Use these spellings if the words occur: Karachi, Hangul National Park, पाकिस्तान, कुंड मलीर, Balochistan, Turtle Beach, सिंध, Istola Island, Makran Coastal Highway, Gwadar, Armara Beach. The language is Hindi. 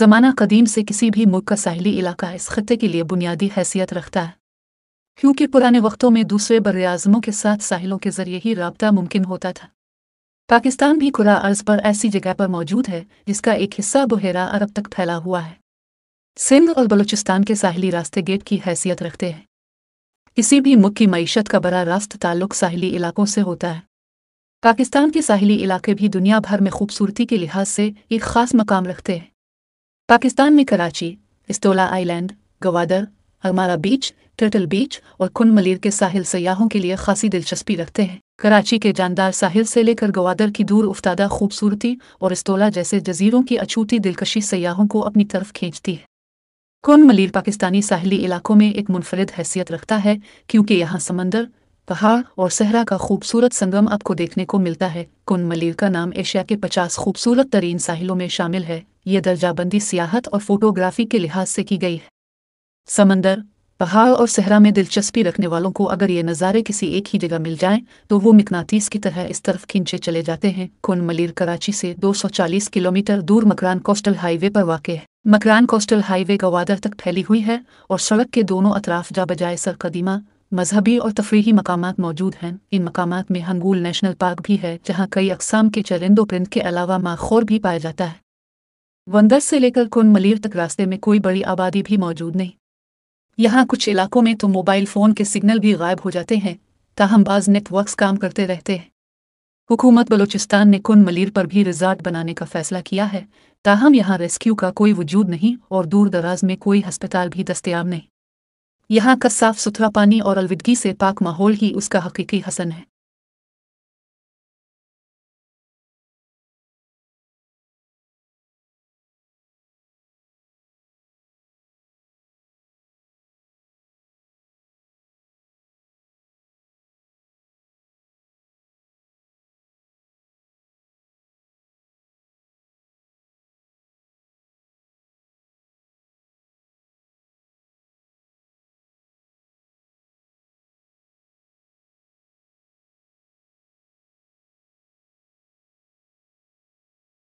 ज़माना कदीम से किसी भी मुल्क का साहिली इलाका इस खत्ते के लिए बुनियादी हैसियत रखता है, क्योंकि पुराने वक्तों में दूसरे बरआज़मों के साथ साहिलों के ज़रिए ही राब्ता मुमकिन होता था। पाकिस्तान भी खुला अर्ज़ पर ऐसी जगह पर मौजूद है जिसका एक हिस्सा बहेरा अरब तक फैला हुआ है। सिंध और बलूचिस्तान के साहिली रास्ते गेट की हैसियत रखते हैं। किसी भी मुल्क की मईशत का बड़ा रास्त ताल्लुक साहिली इलाकों से होता है। पाकिस्तान के साहिली इलाके भी दुनिया भर में खूबसूरती के लिहाज से एक ख़ास मकाम रखते हैं। पाकिस्तान में Karachi, Astola island, Gwadar, Ormara beach, turtle beach और कुंड मलीर के साहिल सयाहों के लिए खासी दिलचस्पी रखते हैं। कराची के जानदार साहिल से लेकर गवादर की दूर उफ्तादा खूबसूरती और इस्तोला जैसे जजीरों की अछूती दिलकशी सयाहों को अपनी तरफ खींचती है। कुंड मलीर पाकिस्तानी साहिली इलाकों में एक मुनफरिद हैसियत रखता है, क्योंकि यहाँ समंदर, पहाड़ और सहरा का खूबसूरत संगम आपको देखने को मिलता है। कुंड मलीर का नाम एशिया के 50 खूबसूरत तरीन साहिलों में शामिल है। ये दर्जाबंदी सियाहत और फोटोग्राफी के लिहाज से की गई है। समंदर, पहाड़ और सहरा में दिलचस्पी रखने वालों को अगर ये नज़ारे किसी एक ही जगह मिल जाएं, तो वो मिकनातीस की तरह इस तरफ खींचे चले जाते हैं। कुंड मलीर कराची से 240 किलोमीटर दूर मकरान कोस्टल हाईवे पर वाक़े है। मकरान कोस्टल हाईवे गवादर तक फैली हुई है और सड़क के दोनों अतराफ जा बजाय सरकदीमा मजहबी और तफरीही मकामात मौजूद हैं। इन मकामात में हंगूल नेशनल पार्क भी है, जहाँ कई अकसाम के चरिंदो परिंद के अलावा माखोर भी पाया जाता है। वंदर से लेकर कुंड मलीर तक रास्ते में कोई बड़ी आबादी भी मौजूद नहीं। यहाँ कुछ इलाकों में तो मोबाइल फ़ोन के सिग्नल भी गायब हो जाते हैं, ताहम बाज़ नेटवर्क्स काम करते रहते हैं। हुकूमत बलूचिस्तान ने कुंड मलीर पर भी रिज़ॉर्ट बनाने का फ़ैसला किया है, ताहम यहाँ रेस्क्यू का कोई वजूद नहीं और दूर दराज में कोई हस्पताल भी दस्तयाब नहीं। यहाँ का साफ़ सुथरा पानी और अलविदगी से पाक माहौल ही उसका हकीकी हसन है।